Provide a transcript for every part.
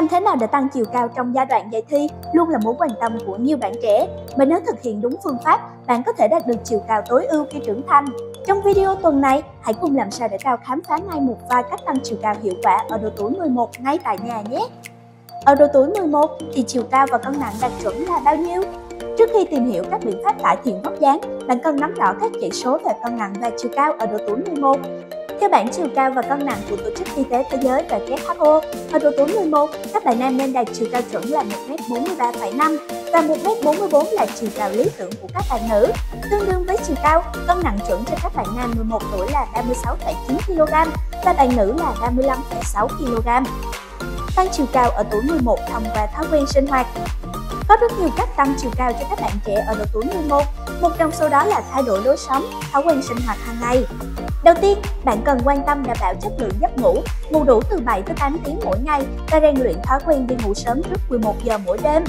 Làm thế nào để tăng chiều cao trong giai đoạn dạy thi luôn là mối quan tâm của nhiều bạn trẻ, bởi nếu thực hiện đúng phương pháp, bạn có thể đạt được chiều cao tối ưu khi trưởng thành. Trong video tuần này, hãy cùng Làm sao để cao khám phá ngay một vài cách tăng chiều cao hiệu quả ở độ tuổi 11 ngay tại nhà nhé! Ở độ tuổi 11 thì chiều cao và cân nặng đạt chuẩn là bao nhiêu? Trước khi tìm hiểu các biện pháp cải thiện vóc dáng, bạn cần nắm rõ các chỉ số về cân nặng và chiều cao ở độ tuổi 11. Theo bảng chiều cao và cân nặng của Tổ chức Y tế Thế giới và WHO, ở độ tuổi 11, các bạn nam nên đạt chiều cao chuẩn là 1m43,5 và 1m44 là chiều cao lý tưởng của các bạn nữ, tương đương với chiều cao, cân nặng chuẩn cho các bạn nam 11 tuổi là 36,9 kg và bạn nữ là 35,6 kg. Tăng chiều cao ở tuổi 11 thông qua thói quen sinh hoạt. Có rất nhiều cách tăng chiều cao cho các bạn trẻ ở độ tuổi 11, một trong số đó là thay đổi lối sống, thói quen sinh hoạt hàng ngày. Đầu tiên, bạn cần quan tâm đảm bảo chất lượng giấc ngủ, ngủ đủ từ 7 tới 8 tiếng mỗi ngày và rèn luyện thói quen đi ngủ sớm trước 11 giờ mỗi đêm.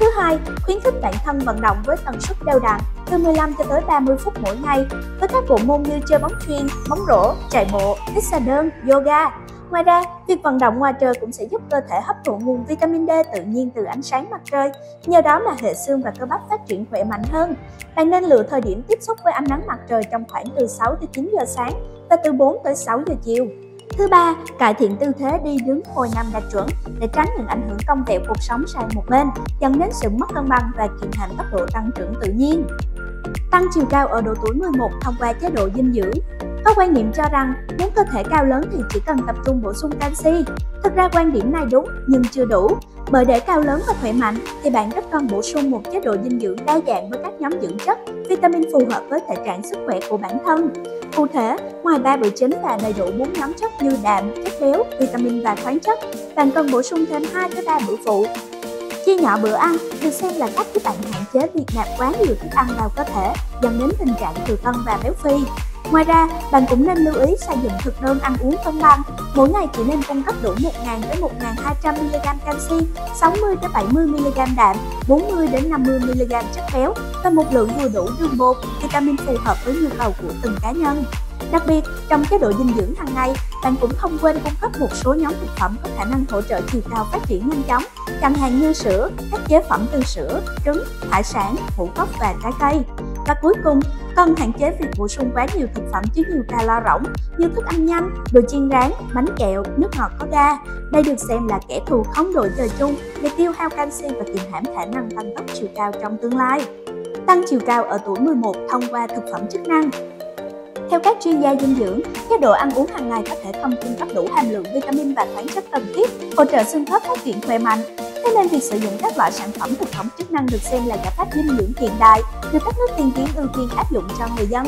Thứ hai, khuyến khích bản thân vận động với tần suất đều đặn từ 15 cho tới 30 phút mỗi ngày với các bộ môn như chơi bóng chuyền, bóng rổ, chạy bộ, hít xà đơn, yoga. Ngoài ra, việc vận động ngoài trời cũng sẽ giúp cơ thể hấp thụ nguồn vitamin D tự nhiên từ ánh sáng mặt trời, nhờ đó mà hệ xương và cơ bắp phát triển khỏe mạnh hơn. Bạn nên lựa thời điểm tiếp xúc với ánh nắng mặt trời trong khoảng từ 6 tới 9 giờ sáng và từ 4 tới 6 giờ chiều. Thứ ba, cải thiện tư thế đi đứng ngồi nằm đạt chuẩn để tránh những ảnh hưởng cong vẹo cuộc sống sang một bên, dẫn đến sự mất cân bằng và kiềm hãm tốc độ tăng trưởng tự nhiên. Tăng chiều cao ở độ tuổi 11 thông qua chế độ dinh dưỡng. Có quan niệm cho rằng muốn cơ thể cao lớn thì chỉ cần tập trung bổ sung canxi. Thực ra quan điểm này đúng nhưng chưa đủ, bởi để cao lớn và khỏe mạnh thì bạn rất cần bổ sung một chế độ dinh dưỡng đa dạng với các nhóm dưỡng chất, vitamin phù hợp với thể trạng sức khỏe của bản thân. Cụ thể, ngoài 3 bữa chính và đầy đủ 4 nhóm chất như đạm, chất béo, vitamin và khoáng chất, bạn cần bổ sung thêm 2-3 bữa phụ. Chia nhỏ bữa ăn được xem là cách giúp bạn hạn chế việc nạp quá nhiều thức ăn vào cơ thể, dẫn đến tình trạng thừa cân và béo phì. Ngoài ra, bạn cũng nên lưu ý xây dựng thực đơn ăn uống cân bằng. Mỗi ngày chỉ nên cung cấp đủ 1.000-1.200mg canxi, 60-70mg đạm, 40-50mg chất béo và một lượng vừa đủ đường bột, vitamin phù hợp với nhu cầu của từng cá nhân. Đặc biệt, trong chế độ dinh dưỡng hàng ngày, bạn cũng không quên cung cấp một số nhóm thực phẩm có khả năng hỗ trợ chiều cao phát triển nhanh chóng, chẳng hạn như sữa, các chế phẩm từ sữa, trứng, hải sản, ngũ cốc và trái cây. Và cuối cùng, cần hạn chế việc bổ sung quá nhiều thực phẩm chứa nhiều calo rỗng như thức ăn nhanh, đồ chiên rán, bánh kẹo, nước ngọt có ga. Đây được xem là kẻ thù không đội trời chung để tiêu hao canxi và kiềm hãm khả năng tăng tốc chiều cao trong tương lai. Tăng chiều cao ở tuổi 11 thông qua thực phẩm chức năng. Theo các chuyên gia dinh dưỡng, chế độ ăn uống hàng ngày có thể không cung cấp đủ hàm lượng vitamin và khoáng chất cần thiết hỗ trợ xương khớp phát triển khỏe mạnh. Thế nên việc sử dụng các loại sản phẩm thực phẩm chức năng được xem là giải pháp dinh dưỡng hiện đại được các nước tiên tiến ưu tiên áp dụng cho người dân.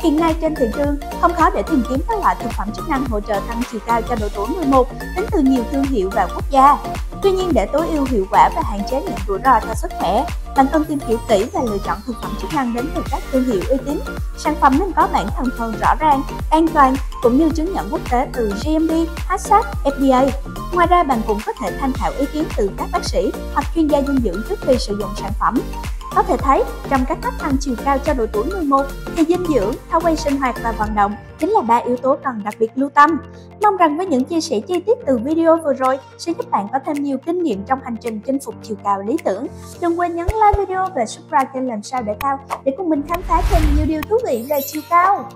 Hiện nay trên thị trường, không khó để tìm kiếm các loại thực phẩm chức năng hỗ trợ tăng chiều cao cho độ tuổi 11 đến từ nhiều thương hiệu và quốc gia. Tuy nhiên, để tối ưu hiệu quả và hạn chế những rủi ro cho sức khỏe, bạn cần tìm hiểu kỹ và lựa chọn thực phẩm chức năng đến từ các thương hiệu uy tín. Sản phẩm nên có bảng thành phần rõ ràng, an toàn cũng như chứng nhận quốc tế từ GMP, HACCP, FDA. Ngoài ra, bạn cũng có thể tham khảo ý kiến từ các bác sĩ hoặc chuyên gia dinh dưỡng trước khi sử dụng sản phẩm. Có thể thấy, trong các cách tăng chiều cao cho độ tuổi 11 thì dinh dưỡng, thói quen sinh hoạt và vận động chính là 3 yếu tố cần đặc biệt lưu tâm. Mong rằng với những chia sẻ chi tiết từ video vừa rồi sẽ giúp bạn có thêm nhiều kinh nghiệm trong hành trình chinh phục chiều cao lý tưởng. Đừng quên nhấn like video và subscribe kênh Làm sao để cao để cùng mình khám phá thêm nhiều điều thú vị về chiều cao.